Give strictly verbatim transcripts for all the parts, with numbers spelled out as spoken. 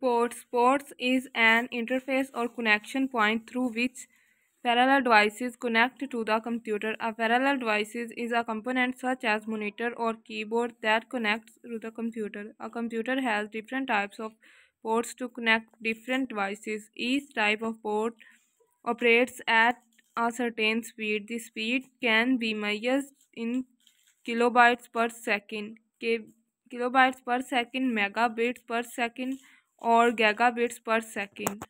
Ports. Ports is an interface or connection point through which parallel devices connect to the computer. A parallel device is a component such as monitor or keyboard that connects to the computer. A computer has different types of ports to connect different devices. Each type of port operates at a certain speed. The speed can be measured in kilobytes per second, kilobytes per second, megabits per second, or gigabits per second.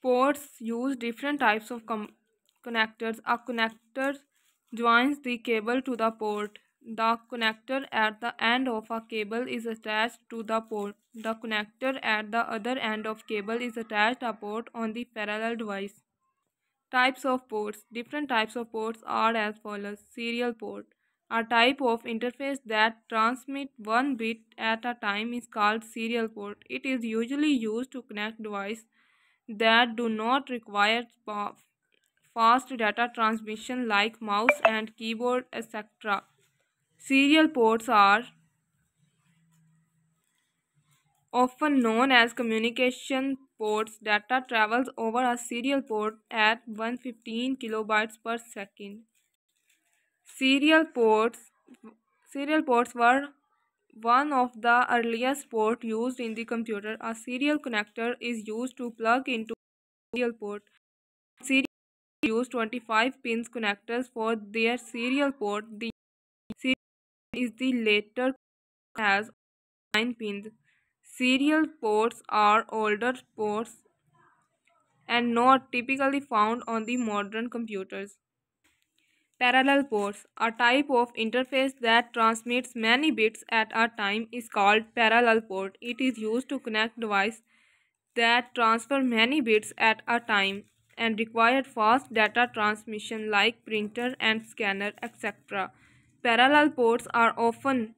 Ports use different types of connectors. A connector joins the cable to the port. The connector at the end of a cable is attached to the port. The connector at the other end of cable is attached to a port on the parallel device. Types of ports. Different types of ports are as follows. Serial port. A type of interface that transmits one bit at a time is called serial port. It is usually used to connect devices that do not require fast data transmission like mouse and keyboard, et cetera. Serial ports are often known as communication ports. Data travels over a serial port at one hundred fifteen kilobytes per second. Serial ports, serial ports were one of the earliest ports used in the computer. A serial connector is used to plug into a serial port. Serial use twenty-five pins connectors for their serial port. The serial is the later has nine pins. Serial ports are older ports and not typically found on the modern computers. Parallel ports. A type of interface that transmits many bits at a time is called parallel port. It is used to connect devices that transfer many bits at a time and require fast data transmission like printer and scanner, et cetera. Parallel ports are often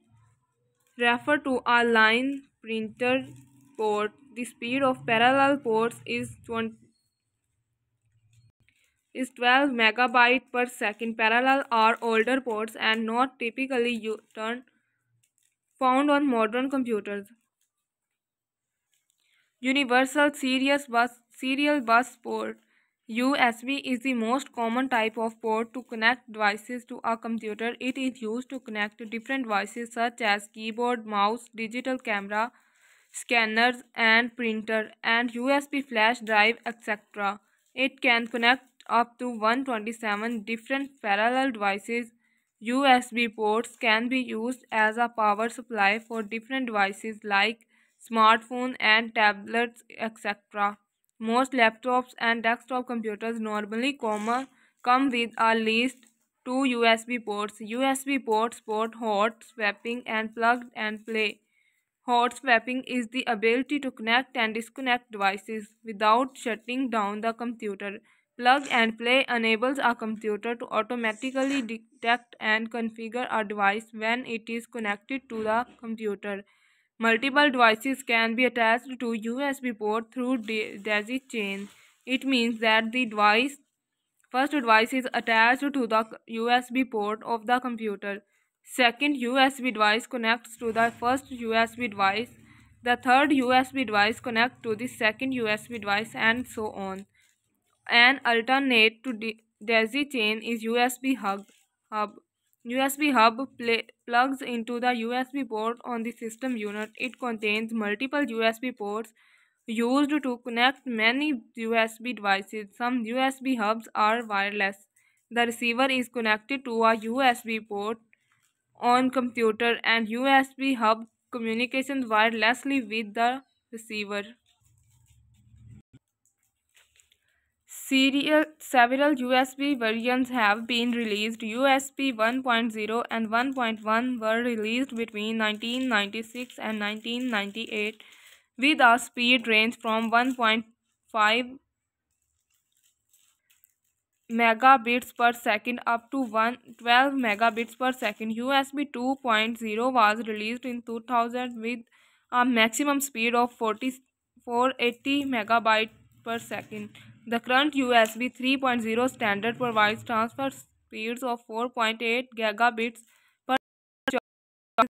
referred to as line printer port. The speed of parallel ports is twenty. is twelve megabyte per second. Parallel are older ports and not typically found on modern computers. Universal serial bus, serial bus port. U S B is the most common type of port to connect devices to a computer. It is used to connect different devices such as keyboard, mouse, digital camera, scanners and printer, and U S B flash drive, et cetera. It can connect up to one hundred twenty-seven different parallel devices. U S B ports can be used as a power supply for different devices like smartphones and tablets, et cetera. Most laptops and desktop computers normally come with at least two U S B ports. U S B ports support hot swapping and plug and play. Hot swapping is the ability to connect and disconnect devices without shutting down the computer. Plug and play enables a computer to automatically detect and configure a device when it is connected to the computer. Multiple devices can be attached to U S B port through daisy chain. It means that the device, first device is attached to the U S B port of the computer. Second U S B device connects to the first U S B device. The third U S B device connects to the second U S B device, and so on. An alternate to daisy chain is U S B hub. hub. U S B hub play, plugs into the U S B port on the system unit. It contains multiple U S B ports used to connect many U S B devices. Some U S B hubs are wireless. The receiver is connected to a U S B port on computer, and U S B hub communicates wirelessly with the receiver. Serial, several U S B versions have been released. U S B one point oh and one point one were released between nineteen ninety-six and nineteen ninety-eight, with a speed range from one point five megabits per second up to twelve megabits per second. U S B two point oh was released in two thousand with a maximum speed of four hundred eighty megabytes per second. The current U S B three point oh standard provides transfer speeds of four point eight gigabits per second.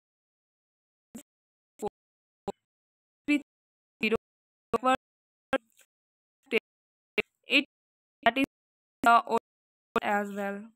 the old as well.